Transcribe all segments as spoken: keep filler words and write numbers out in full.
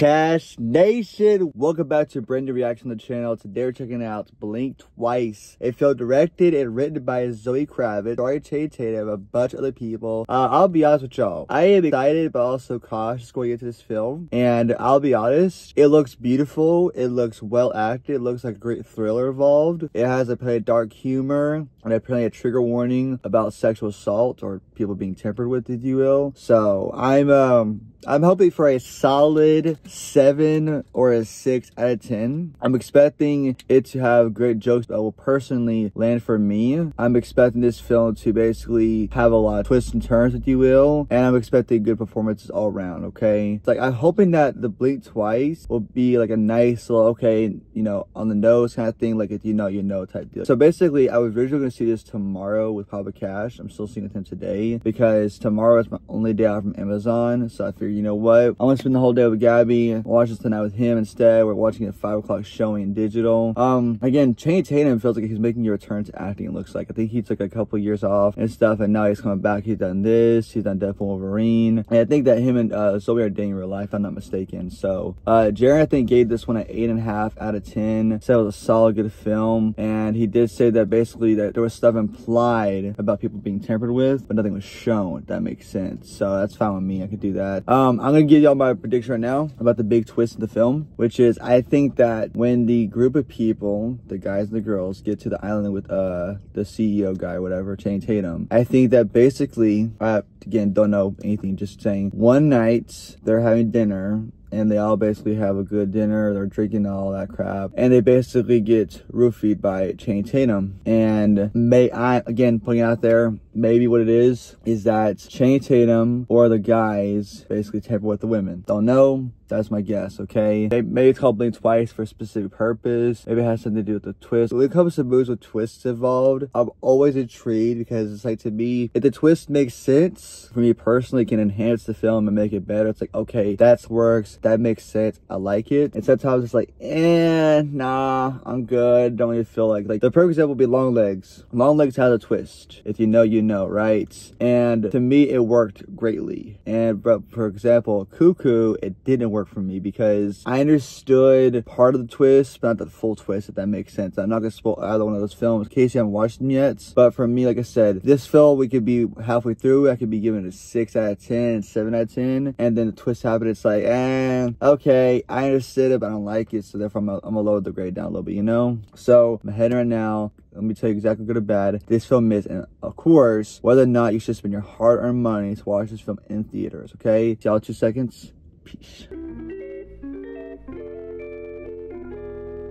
Cash Nation, welcome back to brand new reaction on the channel. Today we're checking out Blink Twice. It felt directed and written by Zoe Kravitz, starring Channing Tatum, a bunch of other people. Uh, I'll be honest with y'all, I am excited but also cautious going into this film. And I'll be honest, it looks beautiful, it looks well acted, it looks like a great thriller involved. It has a play of dark humor and apparently a trigger warning about sexual assault or people being tampered with, if you will. So I'm um I'm hoping for a solid seven or a six out of ten. I'm expecting it to have great jokes that will personally land for me. I'm expecting this film to basically have a lot of twists and turns, if you will, and I'm expecting good performances all around. Okay, like I'm hoping that the Blink Twice will be like a nice little, okay, you know, on the nose kind of thing, like if you know, you know type deal. So basically, I was originally going to see this tomorrow with Papa Cash. I'm still seeing it him today because tomorrow is my only day out from Amazon, so I figured, you know what, I want to spend the whole day with Gabby, watch this tonight with him instead. We're watching it at five o'clock showing digital. Um, again, Channing Tatum feels like he's making a return to acting, it looks like. I think he took a couple years off and stuff, and now he's coming back. He's done this, he's done Deadpool Wolverine, and I think that him and uh, Zoe are dating in real life, if I'm not mistaken. So, uh, Jared, I think, gave this one an eight point five out of ten. Said it was a solid, good film, and he did say that basically that there was stuff implied about people being tampered with, but nothing was shown, if that makes sense. So, that's fine with me, I could do that. Um, Um, I'm going to give y'all my prediction right now about the big twist in the film, which is I think that when the group of people, the guys and the girls, get to the island with uh the C E O guy, whatever, Channing Tatum, I think that basically, I, again, don't know anything, just saying, one night they're having dinner, and they all basically have a good dinner, they're drinking all that crap, and they basically get roofied by Channing Tatum. And may I, again, putting it out there, maybe what it is, is that Channing Tatum or the guys basically tamper with the women. Don't know. That's my guess, okay? Maybe it's called Blink Twice for a specific purpose. Maybe it has something to do with the twist. When it comes to movies with twists involved, I'm always intrigued because it's like, to me, if the twist makes sense, for me personally, it can enhance the film and make it better. It's like, okay, that works. That makes sense. I like it. And sometimes it's like, eh, nah, I'm good. Don't even feel like, like the perfect example would be Long Legs. Long Legs has a twist. If you know, you know, right? And to me, it worked greatly. And but for example, Cuckoo, it didn't work for me because I understood part of the twist but not the full twist, if that makes sense. I'm not gonna spoil either one of those films in case you haven't watched them yet, but for me, like I said, this film, we could be halfway through, I could be giving it a six out of ten, seven out of ten, and then the twist happened, it's like, eh, okay, I understood it but I don't like it, so therefore I'm gonna lower the grade down a little bit, you know. So I'm heading right now, let me tell you exactly good or bad this film is, and of course whether or not you should spend your hard-earned money to watch this film in theaters. Okay, see y'all two seconds. Peace.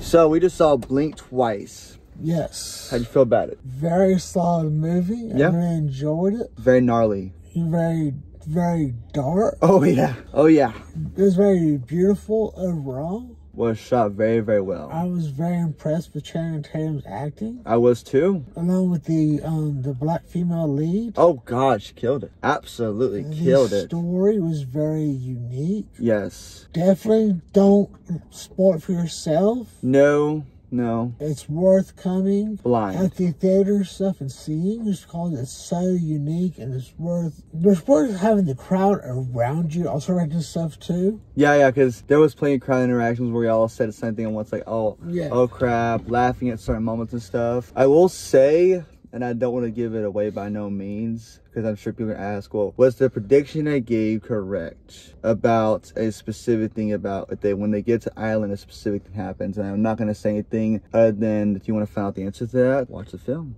So we just saw Blink Twice. Yes. How'd you feel about it? Very solid movie. Yeah. I really enjoyed it. Very gnarly. Very, very dark. Oh yeah. Oh yeah. It was very beautiful overall. Was shot very, very well. I was very impressed with Channing Tatum's acting. I was too. Along with the um the black female lead. Oh God, she killed it. Absolutely the killed it. The story was very unique. Yes. Definitely don't spoil it for yourself. No. No. It's worth coming blind at the theater stuff and seeing, just because it's so unique and it's worth it's worth having the crowd around you also reading stuff too. Yeah, yeah, because there was plenty of crowd interactions where we all said the same thing and once like, oh yeah, oh crap, laughing at certain moments and stuff. I will say, and I don't want to give it away by no means, because I'm sure people are gonna ask, well, was the prediction I gave correct about a specific thing about if they, when they get to island, a specific thing happens? And I'm not gonna say anything other than if you want to find out the answer to that, watch the film.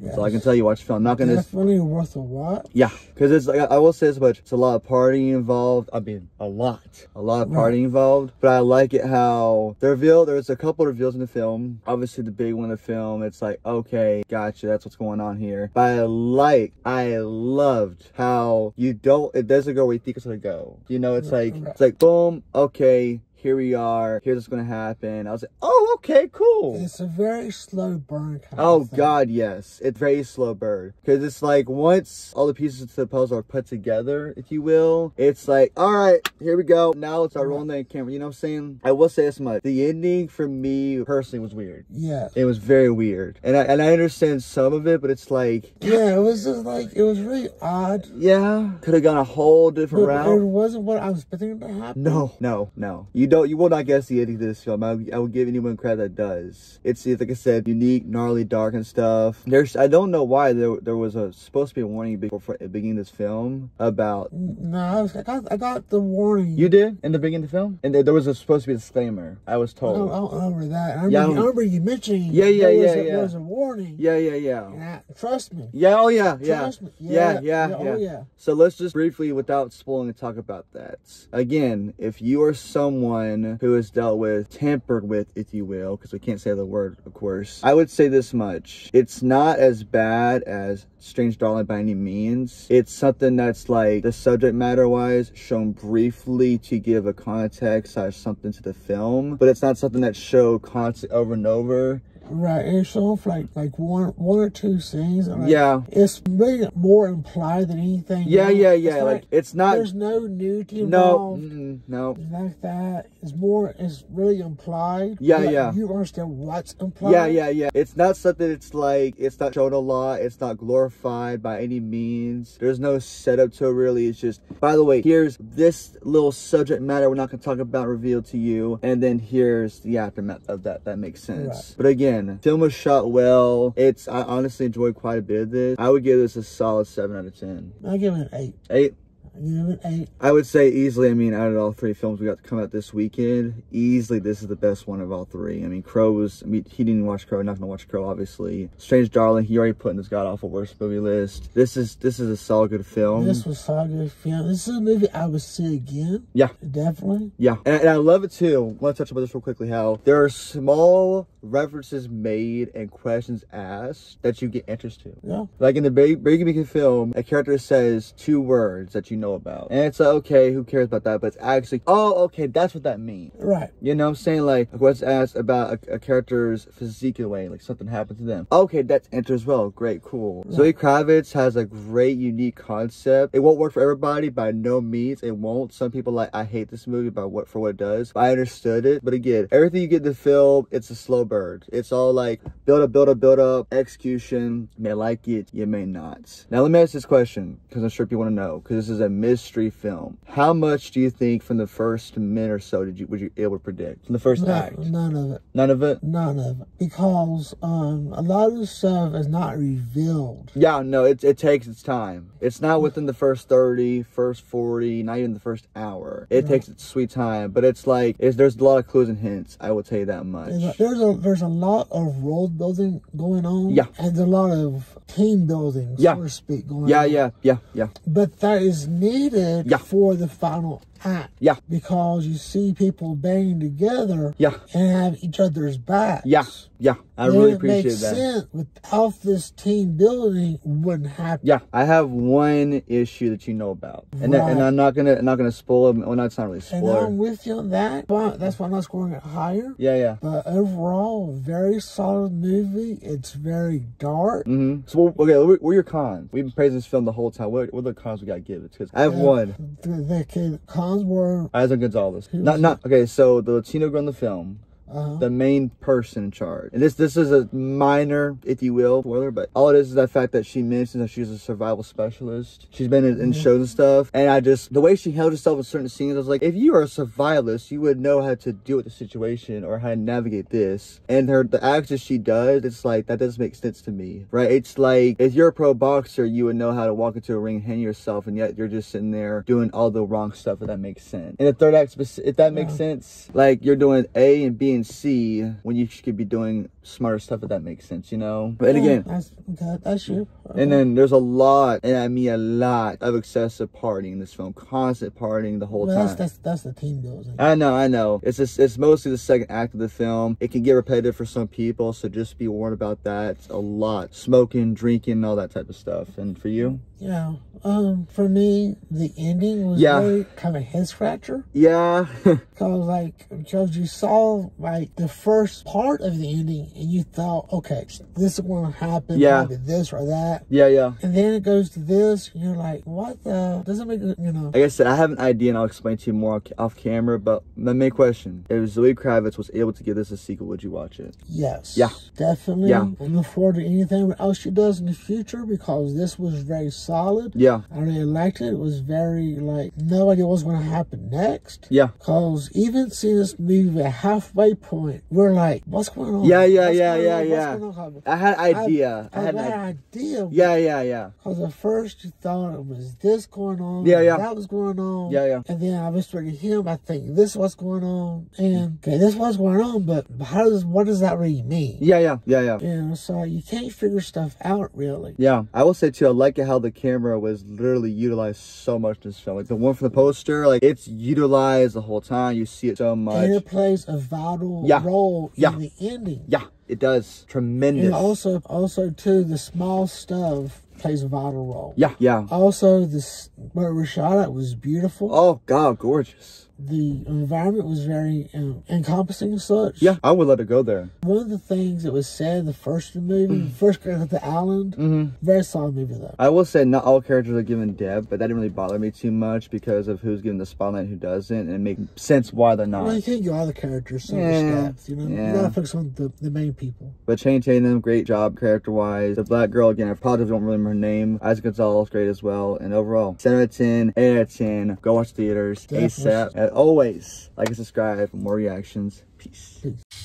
Yes. So I can tell you, watch the film. I'm not gonna. Definitely worth a watch. Yeah, because it's like, I will say this much: it's a lot of partying involved. I mean, a lot, a lot of partying right. involved. But I like it how the reveal. There's a couple of reveals in the film. Obviously, the big one in the film. It's like, okay, gotcha. That's what's going on here. But I like, I loved how you don't. It doesn't go where you think it's gonna go. You know, it's right, like right. It's like boom. Okay, here we are, here's what's gonna happen. I was like, oh, okay, cool. It's a very slow burn kind oh, of thing. God, yes. It's very slow burn. Because it's like, once all the pieces to the puzzle are put together, if you will, it's like, all right, here we go. Now it's our rolling camera. You know what I'm saying? I will say this much. The ending, for me, personally, was weird. Yeah. It was very weird. And I, and I understand some of it, but it's like... Yeah, it was just like, it was really odd. Yeah. Could have gone a whole different but route. It wasn't what I was expecting to happen. No, no, no. You don't, you will not guess the ending of this film. I, I would give anyone credit that does. It's, like I said, unique, gnarly, dark, and stuff. There's, I don't know why there, there was a, supposed to be a warning before beginning this film about... No, I, was, I, got, I got the warning. You did? In the beginning of the film? And there, there was a, supposed to be a disclaimer. I was told. I don't, I don't remember that. I remember, yeah, I, I remember you mentioning yeah, yeah, there yeah, was, yeah, a, yeah. was a warning. Yeah, yeah, yeah. yeah. Trust me. Yeah, oh yeah, yeah. Trust me. Yeah, yeah, yeah. yeah, yeah. Oh, yeah. So let's just briefly, without spoiling, talk about that. Again, if you are someone who has dealt with, tampered with, if you will, because we can't say the word, of course, I would say this much. It's not as bad as Strange Darling by any means. It's something that's like, the subject matter wise, shown briefly to give a context or something to the film, but it's not something that's showed constant over and over. Right, and it's shown for like, like one, one or two scenes. Like, yeah. It's really more implied than anything. Yeah, else. yeah, yeah. It's like, like, it's not... There's no nudity involved. No, mm, no. Like that. It's more, it's really implied. Yeah, like, yeah. You understand what's implied. Yeah, yeah, yeah. It's not something it's like, it's not shown a lot. It's not glorified by any means. There's no setup to it, really. It's just, by the way, here's this little subject matter we're not going to talk about revealed to you. And then here's the aftermath of that. That makes sense. Right. But again, film was shot well. It's, I honestly enjoyed quite a bit of this. I would give this a solid seven out of ten. I give it an eight. Eight? I give it an eight. I would say easily, I mean, out of all three films we got to come out this weekend, easily this is the best one of all three. I mean, Crow was, I mean, he didn't watch Crow. Not going to watch Crow, obviously. Strange Darling, he already put in his god-awful worst movie list. This is, this is a solid good film. This was a solid good film. This is a movie I would see again. Yeah. Definitely. Yeah. And, and I love it, too. I want to touch about this real quickly, how there are small... references made and questions asked that you get answers to. Yeah. Like in the very beginning of the film, a character says two words that you know about. And it's like, okay, who cares about that? But it's actually, oh, okay, that's what that means. Right. You know what I'm saying? Like, what's asked about a, a character's physique in a way, like something happened to them. Okay, that's answered as well. Great, cool. Yeah. Zoe Kravitz has a great, unique concept. It won't work for everybody, by no means. It won't. Some people like, I hate this movie by what for what it does. But I understood it. But again, everything you get in the film, it's a slow bird. It's all like build up, build up, build up, execution. You may like it, you may not. Now let me ask this question, because I'm sure people want to know, because this is a mystery film. How much do you think from the first minute or so did you would you be able to predict from the first no, act? None of it. None of it. None of it. Because um, a lot of the stuff is not revealed. Yeah, no, it it takes its time. It's not within the first thirty, first forty, not even the first hour. It right. takes its sweet time, but it's like it's, there's a lot of clues and hints. I will tell you that much. There's a, there's a There's a lot of world building going on. Yeah. And a lot of team building, so yeah. to speak, going yeah, on. Yeah, yeah, yeah, yeah. But that is needed yeah. for the final act. Yeah. Because you see people banging together yeah. and have each other's backs. Yeah, yeah. I and really appreciate makes that. Sense. Without this team building, wouldn't happen. Yeah. I have one issue that you know about. And, right. that, and I'm not going to, not going to spoil it. Well, no, it's not really spoiler. And I'm with you on that. But that's why I'm not scoring it higher. Yeah, yeah. But overall, very solid movie. It's very dark. Mm-hmm. So, okay, what are your cons? We've been praising this film the whole time. What, what are the cons we got to give it? Because I have uh, one. The, the cons were... Isaac Gonzalez. Not, not, okay, so the Latino girl in the film... Uh-huh. The main person in charge, and this this is a minor, if you will, spoiler, but all it is is the fact that she mentions that she's a survival specialist. She's been in, in mm-hmm. shows and stuff, and I just the way she held herself in certain scenes, I was like, if you are a survivalist, you would know how to deal with the situation or how to navigate this. And her the acts that she does, it's like that doesn't make sense to me, right? It's like if you're a pro boxer, you would know how to walk into a ring, hang yourself, and yet you're just sitting there doing all the wrong stuff. If that makes sense. And the third act, if that makes yeah. sense, like you're doing A and B and C when you should be doing smarter stuff, if that makes sense, you know? But yeah, again, that's, that, that's you. Okay. And then there's a lot, and I mean a lot, of excessive partying in this film. Constant partying the whole well, time. That's, that's, that's the theme, though. Like, I know, I know. It's just, it's mostly the second act of the film. It can get repetitive for some people, so just be warned about that. It's a lot. Smoking, drinking, all that type of stuff. And for you? Yeah. Um, for me, the ending was yeah. really kind of head-scratcher. Yeah. Because, like, because you saw, like, the first part of the ending, and you thought, okay, this is going to happen. Yeah. Maybe this or that. Yeah, yeah. And then it goes to this, and you're like, what the? Doesn't make, you know. Like I said, I have an idea, and I'll explain to you more off camera, but my main question, if Zoe Kravitz was able to give this a sequel, would you watch it? Yes. Yeah. Definitely. Yeah. I look forward to anything else she does in the future, because this was very solid. Yeah. Yeah. I really liked it. It was very, like, no idea what's going to happen next. Yeah. Because even seeing this movie at halfway point, we're like, what's going on? Yeah, yeah, what's yeah, yeah, on? yeah. What's going on? I had an idea. I, I had an idea. Yeah, yeah, yeah. Because at first you thought it was this going on. Yeah, yeah. That was going on. Yeah, yeah. And then I was talking to him. I think this is what's going on. And, okay, this is what's going on, but how does, what does that really mean? Yeah, yeah, yeah, yeah. You know, so you can't figure stuff out, really. Yeah. I will say, too, I like how the camera was literally utilized so much in this film. Like the one from the poster, like it's utilized the whole time. You see it so much. And it plays a vital yeah. role yeah. in the ending. Yeah, it does. Tremendous. And also, also too, the small stuff plays a vital role. Yeah, yeah. Also, this where we shot at was beautiful. Oh God, gorgeous. The environment was very um, encompassing and such. Yeah, I would let it go there. One of the things that was said in the first movie, mm. first character at the island, mm-hmm. very solid movie though. I will say not all characters are given depth, but that didn't really bother me too much because of who's given the spotlight and who doesn't, and it makes sense why they're not. Well, you can't get all the characters, so yeah. depth, you know? Yeah. You gotta focus on the, the main people. But Channing Tatum, great job character-wise. The black girl, again, I probably don't remember her name. Isaac Gonzalez, great as well. And overall, seven out of ten, eight out of ten. Go watch theaters, definitely. ASAP. Always like and subscribe for more reactions. Peace. Peace.